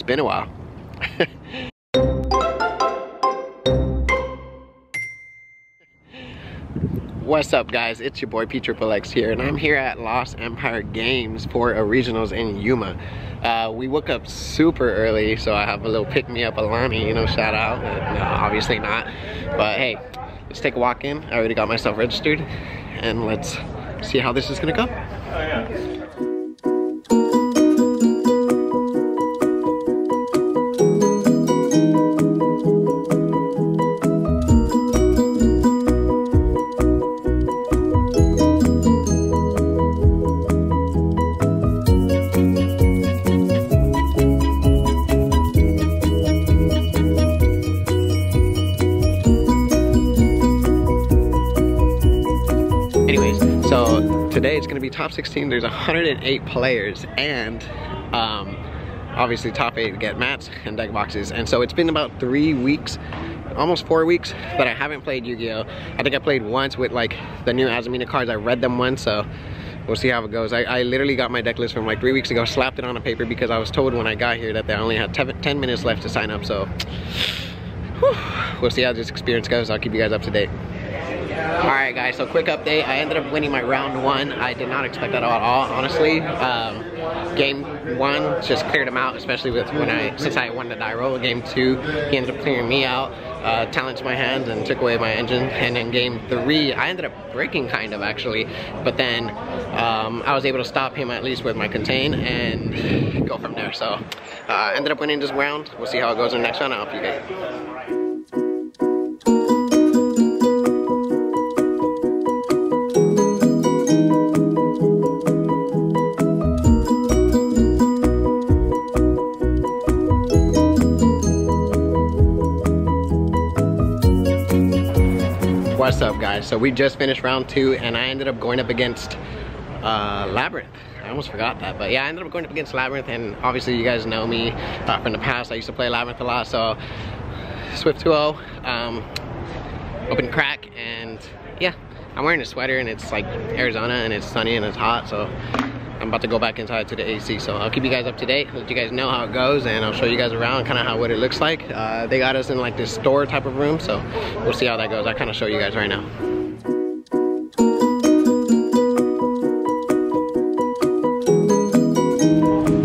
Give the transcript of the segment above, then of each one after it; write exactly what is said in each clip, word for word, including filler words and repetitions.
It's been a while. What's up, guys? It's your boy P X X X here, and I'm here at Lost Empire Games for a regionals in Yuma. Uh, we woke up super early, so I have a little pick-me-up Alani, you know, shout out. No, obviously not. But hey, let's take a walk in. I already got myself registered, and let's see how this is gonna go. Oh, yeah. Today it's going to be top sixteen. There's one hundred eight players, and um, obviously top eight get mats and deck boxes. And so it's been about three weeks, almost four weeks, that I haven't played Yu-Gi-Oh. I think I played once with like the new Azamina cards. I read them once, so we'll see how it goes. I, I literally got my deck list from like three weeks ago, slapped it on a paper because I was told when I got here that they only had ten minutes left to sign up. So whew, we'll see how this experience goes. I'll keep you guys up to date. Alright guys, so quick update. I ended up winning my round one. I did not expect that at all, honestly. Um, game one just cleared him out, especially with when I since I won the die roll. Game two, he ended up clearing me out, uh, talents my hand and took away my engine. And in game three, I ended up breaking kind of actually, but then um, I was able to stop him at least with my contain and go from there. So uh, ended up winning this round. We'll see how it goes in the next round. I'll help you guys. What's up, guys? So we just finished round two, and I ended up going up against uh, Labyrinth. I almost forgot that, but yeah, I ended up going up against Labyrinth, and obviously you guys know me uh, from the past. I used to play Labyrinth a lot, so Swift two oh, um, open crack, and yeah, I'm wearing a sweater, and it's like Arizona, and it's sunny, and it's hot, so I'm about to go back inside to the A C, so I'll keep you guys up to date, let you guys know how it goes, and I'll show you guys around kind of how what it looks like. Uh, they got us in like this store type of room, so we'll see how that goes. I kind of show you guys right now.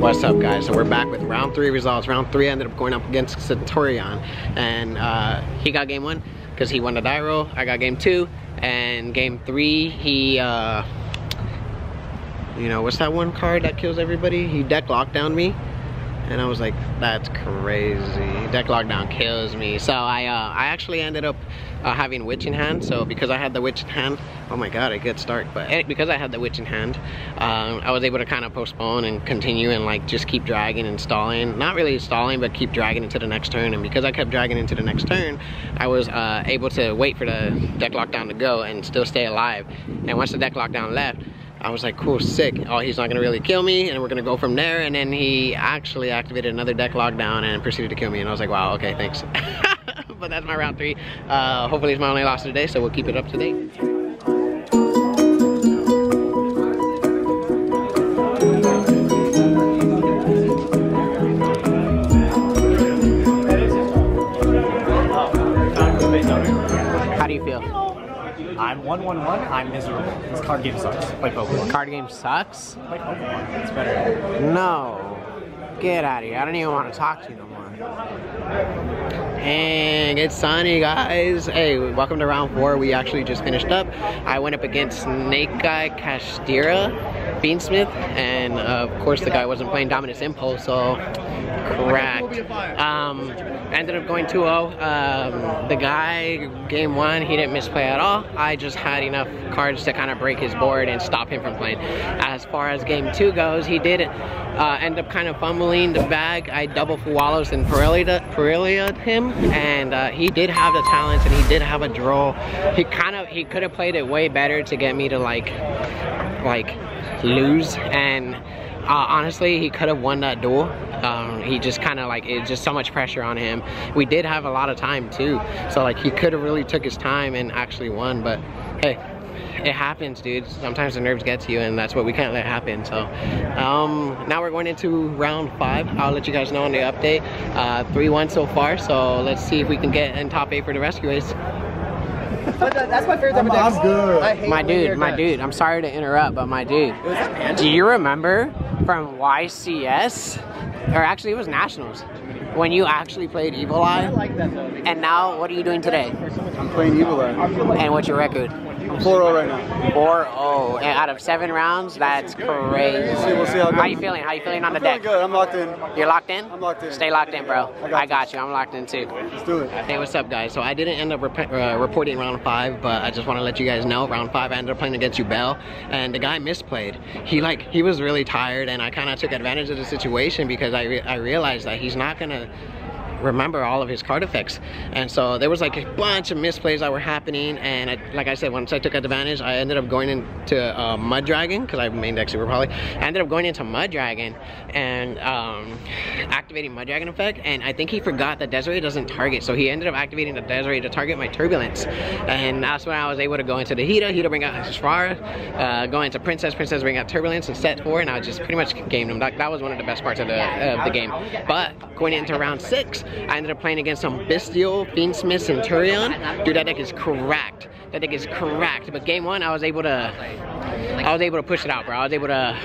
What's up, guys? So we're back with round three results. Round three, I ended up going up against Satorian, and uh, he got game one because he won the die roll. I got game two, and game three, he. Uh, You know, what's that one card that kills everybody? He deck lockdowned me, and I was like, that's crazy. Deck lockdown kills me. So I uh, I actually ended up uh, having witch in hand. So because I had the witch in hand, oh my god, it gets dark. But because I had the witch in hand, um, I was able to kind of postpone and continue and like just keep dragging and stalling. Not really stalling, but keep dragging into the next turn. And because I kept dragging into the next turn, I was uh, able to wait for the deck lockdown to go and still stay alive. And once the deck lockdown left, I was like, cool, sick. Oh, he's not gonna really kill me, and we're gonna go from there. And then he actually activated another deck lockdown and proceeded to kill me. And I was like, wow, okay, thanks. But that's my round three. Uh, hopefully it's my only loss of the day, so we'll keep it up to date. How do you feel? I'm one one one, I'm miserable. This card game sucks. Play Pokemon. Card game sucks? Play Pokemon. It's better. No. Get out of here. I don't even want to talk to you no more. Dang, it's sunny, guys. Hey, welcome to round four. We actually just finished up. I went up against Snake Guy, Kastira, Beansmith, and uh, of course the guy wasn't playing Dominus Impulse, so cracked. Um, ended up going two oh. Um, the guy, game one, he didn't misplay at all. I just had enough cards to kind of break his board and stop him from playing. As far as game two goes, he did uh, end up kind of fumbling the bag. I double Fuwallos and Pirelli Pirelli'd him, and uh, he did have the talents, and he did have a draw. He kind of, he could have played it way better to get me to like, like lose, and uh, honestly, he could have won that duel. Um, he just kind of like, it's just so much pressure on him. We did have a lot of time too, so like he could have really took his time and actually won, but hey, it happens, dude. Sometimes the nerves get to you, and that's what we can't let happen. So um, now we're going into round five. I'll let you guys know on the update. Uh, three one so far, so let's see if we can get in top eight for the rescue race. But that's my favorite. That's good. I hate my dude, my dude. I'm sorry to interrupt, but my dude. Do you remember from Y C S? Or actually, it was Nationals. When you actually played Evil Eye? I like that though. And now, what are you doing today? I'm playing Evil Eye. And what's your record? I'm four oh right now. four oh. And out of seven rounds, that's crazy. We'll see, we'll see how, how you feeling? How you feeling on I'm the deck? Good. I'm locked in. You're locked in? I'm locked in. Stay locked in, bro. I got, I got you. I'm locked in too. Let's do it. Hey, what's up, guys? So I didn't end up rep uh, reporting round five, but I just want to let you guys know, round five, I ended up playing against Ubel, and the guy misplayed. He like he was really tired, and I kind of took advantage of the situation because I re I realized that he's not gonna remember all of his card effects, and so there was like a bunch of misplays that were happening, and I, like I said, once I took advantage, I ended up going into uh, Mud Dragon, because I main deck Super Poly. I ended up going into Mud Dragon and um, activating Mud Dragon effect, and I think he forgot that Desiree doesn't target, so he ended up activating the Desiree to target my Turbulence, and that's when I was able to go into the Hida, Hida bring out Shvarah, uh, go into Princess, Princess bring out Turbulence and set four, and I just pretty much gamed him. That, that was one of the best parts of the, uh, of the game. But going into round six, I ended up playing against some bestial fiendsmith centurion. Dude, that deck is cracked. That deck is cracked. But game one, I was able to, I was able to push it out, bro. I was able to,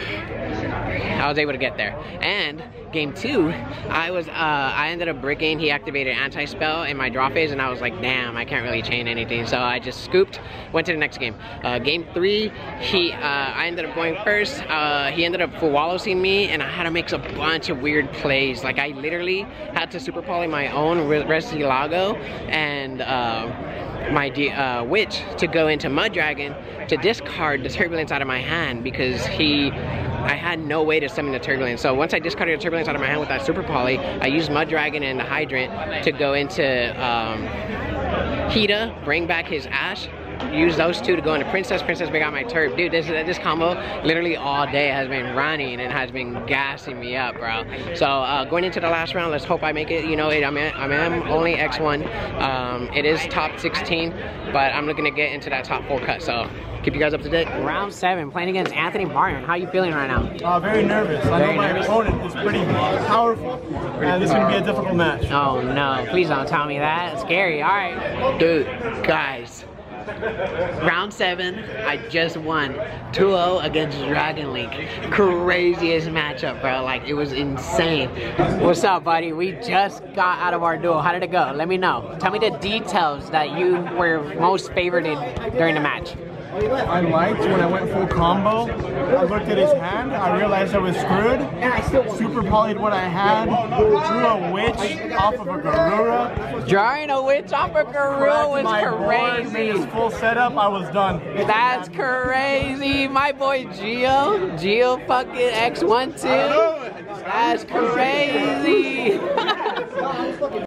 I was able to get there. And game two, I was, uh, I ended up bricking. He activated anti-spell in my draw phase, and I was like, damn, I can't really chain anything. So I just scooped, went to the next game. Uh, game three, he, uh, I ended up going first. Uh, he ended up Fuwallosing me, and I had to make a bunch of weird plays. Like I literally had to super poly my own Resilago and uh, my D uh, witch to go into Mud Dragon to discard the Turbulence out of my hand, because he. I had no way to summon the Turbulence. So once I discarded the Turbulence out of my hand with that Super Poly, I used Mud Dragon and the Hydrant to go into um, Hida, bring back his Ash, use those two to go into Princess, Princess bring out my Turb. Dude, this, this combo literally all day has been running and has been gassing me up, bro. So uh, going into the last round, let's hope I make it. You know, it, I'm, I'm only X one. Um, it is top sixteen, but I'm looking to get into that top four cut, so. Keep you guys up to date. Round seven, playing against Anthony Martin. How are you feeling right now? Uh, very nervous. I very know my nervous. opponent is pretty powerful. Uh, this is going to be a difficult match. Oh no, please don't tell me that. It's scary. All right. Dude, guys. Round seven, I just won two oh against Dragon Link. Craziest matchup, bro. Like, it was insane. What's up, buddy? We just got out of our duel. How did it go? Let me know. Tell me the details that you were most favored in during the match. I liked when I went full combo. I looked at his hand, I realized I was screwed. Super polyed what I had, drew a witch off of a Garura. Drawing a witch off a Garura was crazy. Made his full setup, I was done. That's crazy. My boy Geo, Geo fucking X one two. That's crazy.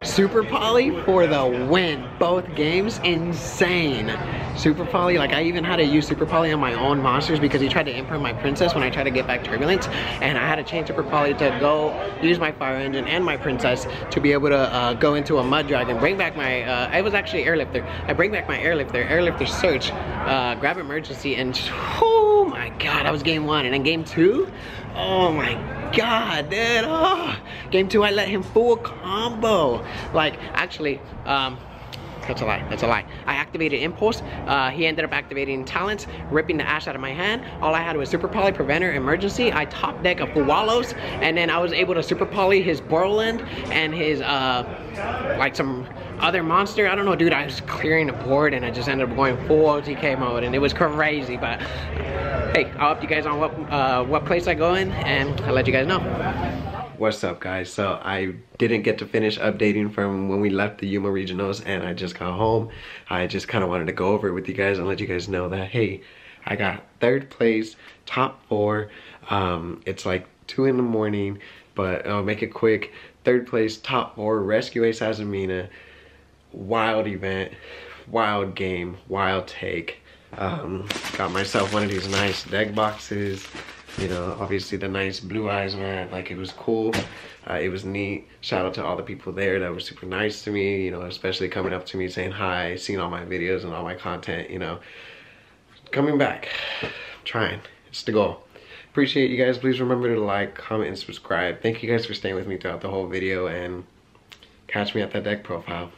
Super Poly for the win. Both games, insane. Super Poly, like I even had to use Super Poly on my own monsters because he tried to imprint my Princess when I tried to get back Turbulence, and I had to change Super Poly to go use my Fire Engine and my Princess to be able to uh, go into a Mud Dragon, bring back my, uh, it was actually Airlifter. I bring back my Airlifter, Airlifter Search, uh, grab Emergency, and oh my god, that was game one. And then game two, oh my god. God, dude, oh. Game two, I let him full combo. Like, actually, um, that's a lie, that's a lie. I activated Impulse, uh, he ended up activating Talents, ripping the Ash out of my hand. All I had was Super Poly, Preventer, Emergency. I top deck a Fuwallos, and then I was able to Super Poly his Borland and his, uh, like some other monster. I don't know, dude, I was clearing the board, and I just ended up going full O T K mode, and it was crazy, but... Hey, I'll update you guys on what uh, what place I go in, and I'll let you guys know. What's up, guys? So I didn't get to finish updating from when we left the Yuma Regionals, and I just got home. I just kind of wanted to go over it with you guys and let you guys know that, hey, I got third place, top four. Um, it's like two in the morning, but I'll make it quick. Third place, top four, Rescue Ace Azamina. Wild event, wild game, wild take. Um, got myself one of these nice deck boxes, you know, obviously the nice Blue Eyes, man, like it was cool, uh, it was neat. Shout out to all the people there that were super nice to me, you know, especially coming up to me saying hi, seeing all my videos and all my content, you know, coming back, I'm trying. It's the goal. Appreciate you guys. Please remember to like, comment, and subscribe. Thank you guys for staying with me throughout the whole video, and catch me at that deck profile.